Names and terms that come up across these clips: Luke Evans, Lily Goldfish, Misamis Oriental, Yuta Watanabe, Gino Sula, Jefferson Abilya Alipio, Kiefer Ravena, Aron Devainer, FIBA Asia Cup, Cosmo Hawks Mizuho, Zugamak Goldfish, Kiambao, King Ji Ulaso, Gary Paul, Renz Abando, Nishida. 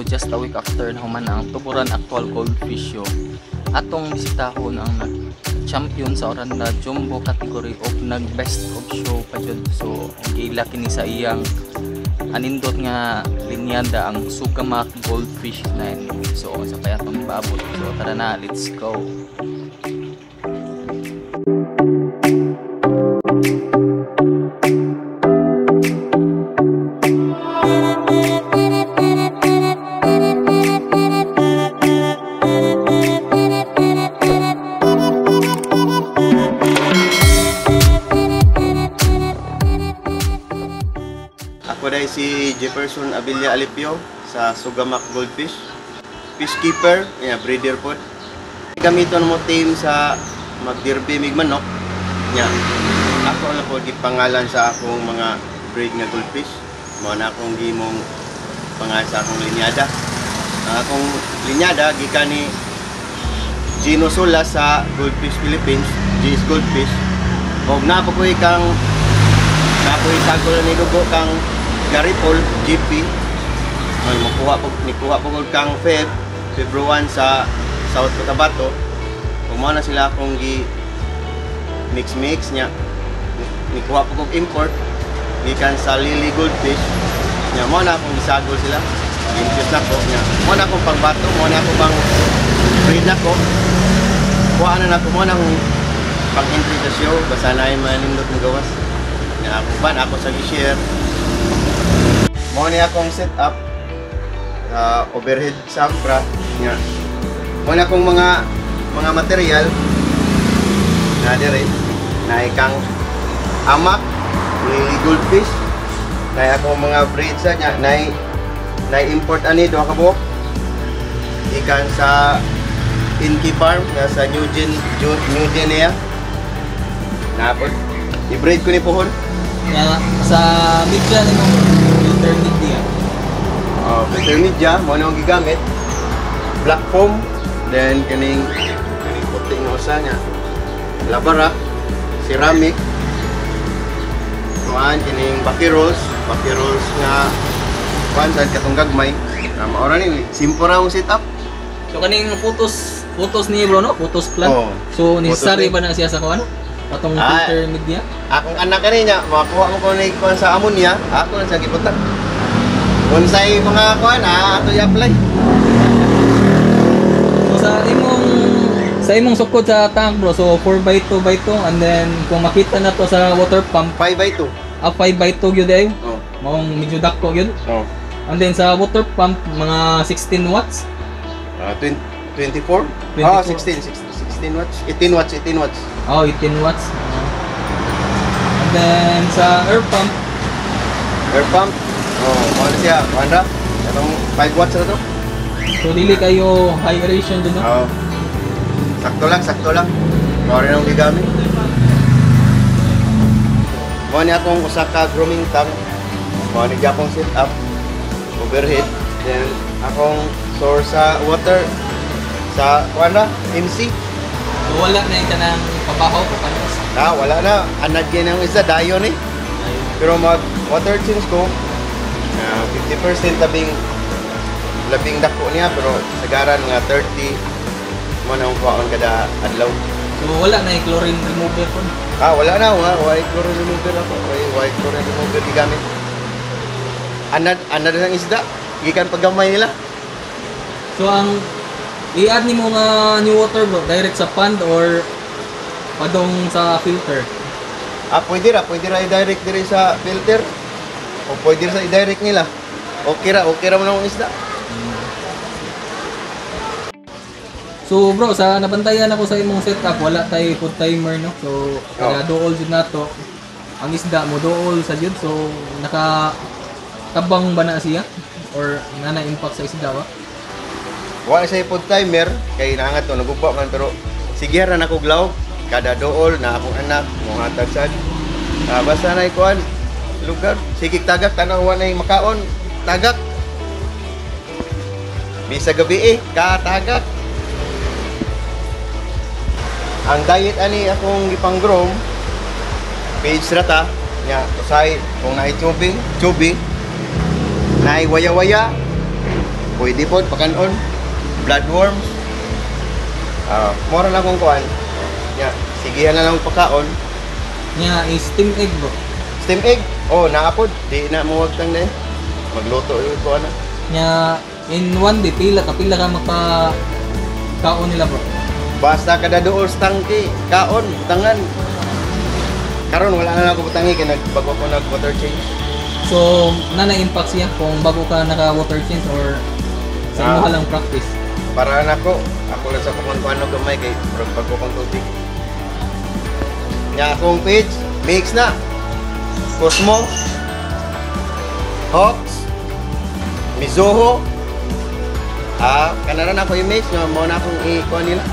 Mizuho just a week after na human ang tuburan actual goldfish show. Atong bisitahon ang nag-champion sa oran na jumbo category of nag-best of show pa jud. So, gila kini sa iyang anindot nga linyada ang Zugamak Goldfish 9. So, sa kaya itong babot. So, tara na, let's go! Si Jefferson Abilya Alipio sa Zugamak Goldfish Fishkeeper, yeah, breeder po. Gamiton mo team sa magdirbi migmanok niya. Yeah. Ako na po gipangalan sa akong mga breed nga goldfish. Mao na akong gimong pangalan sa akong linyada. Ang akong linyada gikan ni Gino Sula sa Goldfish Philippines, G's Goldfish. Og na po ko ikang napoy sagol ni dugo kang Gary Paul, GP. Nikuha po kang February 1 sa South Cotabato. Kumawa na sila akong mix-mix niya. Nikuha po kong import. Gikan sa Lily Goldfish. Niya, mo na akong isagol sila. Import na ko. Niya, mo na akong pangbato. Mo na akong pang-breed na ko. Kuha na na ko. Mo na akong pang-entry sa show. Basta na yung manindot ng gawas. Niya, ako ban. Ako sa share. Mo na akong setup overhead safra niya. Mo na akong mga material na dire na ikang amak Lily Goldfish na akong mga breed sa niya na import ani do ka bo ikan sa Inky Farm na sa Newgen niya na po i-breed ko ni pohon yeah, sa Midland ni Peternidia, mo na akong gigamit black foam, then kaning puting usa niya labara, ceramic kuan, kaning bakiros nga kuan, saan katong gagmay maura ni, simple raong setup. So kaning photos ni bro no? Photos plan? Oh, so nisari ba na siya sa kuan? Atong Peternidia? Akong anak ka niya, makakuha mo kuan sa amon niya, ako lang sa giputak. Unsay mga kuan ato i-apply. So sa imong sukod sa tank bro, so 4x2x2 and then kung makita na to sa water pump 5x2. 5x2 gyud ay. Oh. Maong medyo dakko gyud. Oh. And then sa water pump mga 16 watts. 24? 24. Ah, 16 watts. 18 watts. Oh, 18 watts. And then sa air pump oh, mahal siya, mahal na? Itong 5 watts na ito? So, dili kayo high aeration dun, no? Oo. Sakto lang. Mahal rin ang gigamit. Mahal niya akong Osaka grooming tank. Mahal niya akong set up, overhead. Then, akong source sa water. Sa, wala, MC. So, wala na yung kanang pabaho ko panas? Ah, wala na. Anad kayo ng isa, dayon eh. Pero mag-water change ko. 50% labing dako niya pero sagaran nga 30 mo na kuwaon kada adlaw. So wala na yung chlorine remover po? Ah wala na, wala chlorine remover ako. Wala chlorine remover gigamit. Anad ng isda, gikan paggamay nila. So ang i-add ni mo nga new water bro, direct sa pond or padong sa filter? Ah pwede ra i-direct diri sa filter. O pwede sa i-direct nila. Okay ra mo na akong isda. So bro, sa nabantayan ako sa imong setup, wala tayo food timer no? So, kaya dool yun na to. Ang isda mo, dool sa yun. So, nakatabang ba na siya? Or nana-impact sa isda ba? Wala siya food timer. Kaya naangat to, nagubaw man. Pero sige na ako glaw. Kada dool na akong anak, mga tagsad. Basta na ikuan. Lugar, sige tagak, tanawa na yung makaon, tagak. Bisa gabi eh, katagak. Ang diet ani akong ipang-groom, page rata, niya, usay, kung na-tubing, na-waya-waya, pwede po, pakanon, bloodworms, mora na akong kuhan. Yeah. Sige, ano lang pakaon. Nya, yeah, steam egg bro. Steam egg? Oh, naapod. Di na muwagtang na eh. Magluto yun ko na. Nya, yeah, in one day, pila ka mapakaon nila bro. Basta kada doors tangki, kaon, tangan. Karon wala na ako butangi kay nagbago ko nag water change. So, na-impact siya kung bago ka naka-water change or sa inyo ka lang practice? Paraan ako lang sa kumankuan ng gamay kay bago kong tubig. Nga akong page, mix na. Cosmo, Hawks, Mizuho. Kanaran ako i-mix, mauna akong i-kuan nila.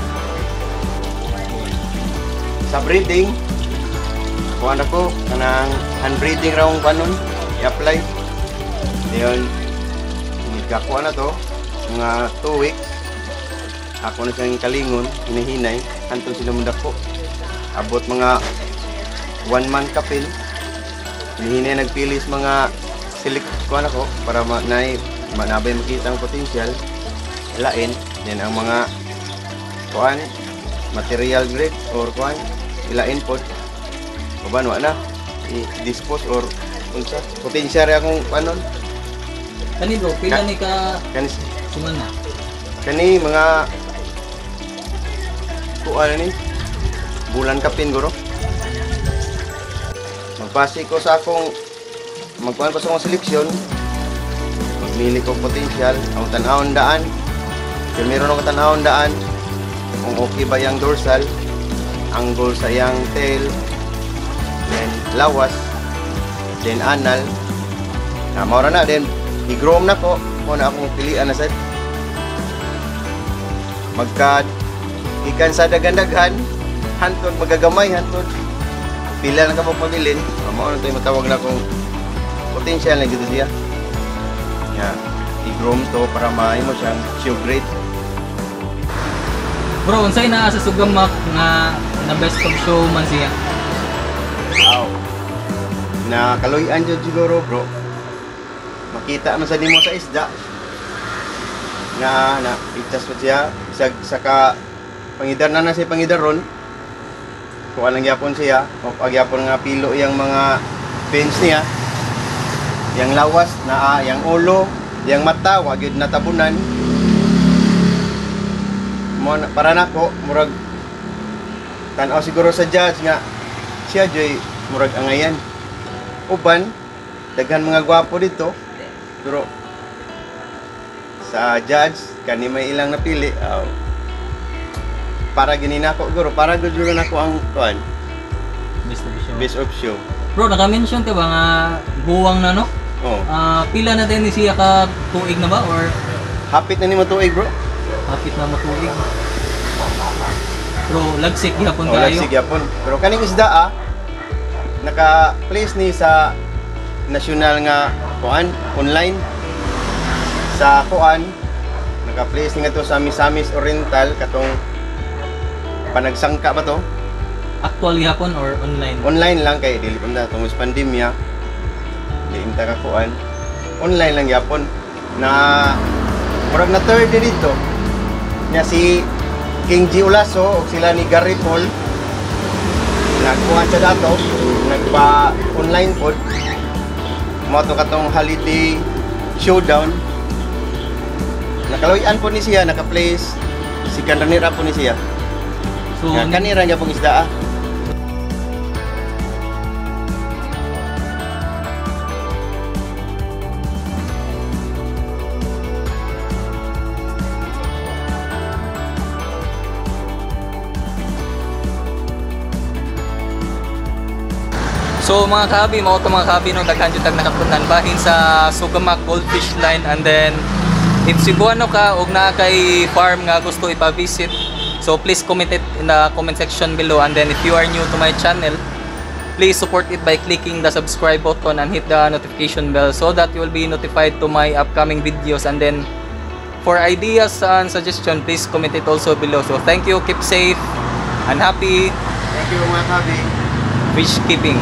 Sa breeding, kuan ako, kanang hand-breeding raw ang kanon, i-apply. Ngayon, nagkakuha na to, mga 2 weeks. Ako na siyang kalingon, hinihinay, hantong sinamunda ko. Abot mga 1 month kapil. Hinihinay nagpilis mga select kuan ako para manabay makita ang potential. Lain, yan ang mga kuan, material grade or kuan, ilain po. Kaban wala na i-dispose or unsa potential akong panon kani bro pila ni ka kani sumana kani mga kuan ni bulan kapin guro magbase ko sa akong magkuan pa sa akong seleksyon magmili ko potential ang tan-awon daan kung meron akong tan-awon daan kung okay ba yang dorsal angle sa yang tail then lawas, then anal. Maura na, then i-groom na ko. Muna akong pilihan na set. Magka ikan sa dagan-dagan, hantod, magagamay, hantod. Pila na ka pong pamilin. Maura na ito yung matawag na kong potential na dito siya. Yeah. I-groom to para maayon mo siyang show grade. Bro, unsay na sa Zugamak na best of show man siya? Na kaloyan dyan siguro bro makita man sa nimo sa isda na itas po siya saka pangidar na siya pangidar ron kung anong yapon siya o agyapon nga pilo yung mga fins niya yung lawas na yung ulo yung mata wag yun natabunan para na ko murag tanaw siguro sa judge nga siya joy murag angayan uban, daghan mga gwapo dito pero sa judge, kani may ilang napili para ginin ako, guro, para gudulan ako ang tuan best of show bro, naka-mention ka ba nga buwang na no? Oo pila na din siya ka tuig na ba? Or hapit na ni matuig bro hapit na matuig bro, lagsik yapon tayo lagsik yapon, pero kaning isda naka-place ni sa national nga kuan online sa kuan naka-place ni nga to sa Misamis Oriental katong panagsangka ba to? Actually hapon or online? Online lang kay dili panda tungod sa pandemya di imta ka kuan online lang yapon na murag na third dito nya si King Ji Ulaso o sila ni Gary Paul nagkuhan sa dato nagpa-online pod mo ito katong holiday showdown nakaloyan po ni siya naka-place si kanranira po ni siya so, kanira niya pong isda So mga kahabi, mao to mga kahabi no daghan jud tag nakapunan bahin sa Zugamak Goldfish line and then if Cebuano ka og naa kay farm nga gusto ipa-visit so please comment it in the comment section below and then if you are new to my channel please support it by clicking the subscribe button and hit the notification bell so that you will be notified to my upcoming videos and then for ideas and suggestion please comment it also below so thank you, keep safe and happy. Thank you mga kahabi. Fish keeping.